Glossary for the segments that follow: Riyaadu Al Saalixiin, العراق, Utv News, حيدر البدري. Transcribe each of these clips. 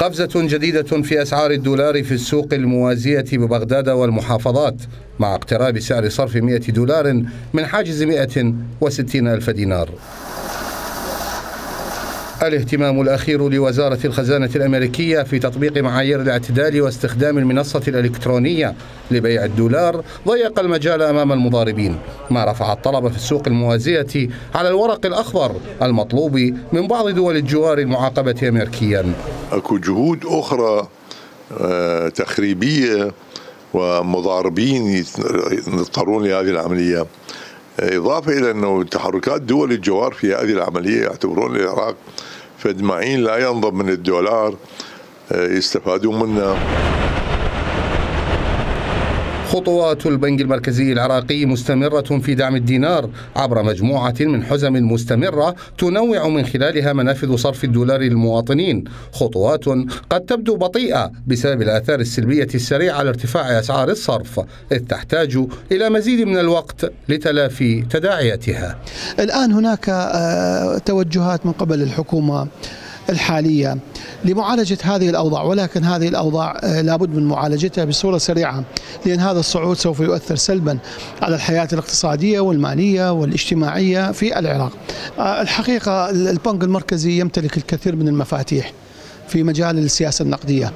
قفزة جديدة في أسعار الدولار في السوق الموازية ببغداد والمحافظات مع اقتراب سعر صرف 100 دولار من حاجز 160 ألف دينار. الاهتمام الأخير لوزارة الخزانة الأمريكية في تطبيق معايير الاعتدال واستخدام المنصة الإلكترونية لبيع الدولار ضيق المجال أمام المضاربين، ما رفع الطلب في السوق الموازية على الورق الأخضر المطلوب من بعض دول الجوار المعاقبة أمريكيا. أكو جهود أخرى تخريبية ومضاربين يضطرون لهذه العملية، إضافة إلى أنه تحركات دول الجوار في هذه العملية يعتبرون العراق فد معين لا ينضب من الدولار يستفادون منه. خطوات البنك المركزي العراقي مستمرة في دعم الدينار عبر مجموعة من حزم مستمرة تنوع من خلالها منافذ صرف الدولار للمواطنين، خطوات قد تبدو بطيئة بسبب الآثار السلبية السريعة على ارتفاع أسعار الصرف، إذ تحتاج إلى مزيد من الوقت لتلافي تداعياتها. الآن هناك توجهات من قبل الحكومة الحالية لمعالجة هذه الأوضاع، ولكن هذه الأوضاع لابد من معالجتها بصورة سريعة، لأن هذا الصعود سوف يؤثر سلبا على الحياة الاقتصادية والمالية والاجتماعية في العراق. الحقيقة البنك المركزي يمتلك الكثير من المفاتيح في مجال السياسة النقدية،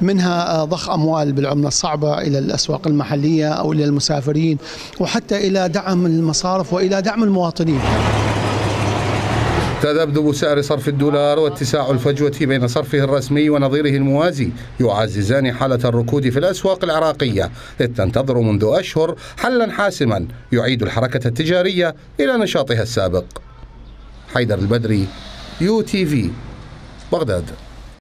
منها ضخ أموال بالعملة الصعبة إلى الأسواق المحلية أو إلى المسافرين، وحتى إلى دعم المصارف وإلى دعم المواطنين. تذبذب سعر صرف الدولار واتساع الفجوة بين صرفه الرسمي ونظيره الموازي يعززان حالة الركود في الأسواق العراقية، إذ تنتظر منذ أشهر حلا حاسما يعيد الحركة التجارية إلى نشاطها السابق. حيدر البدري، UTV، بغداد.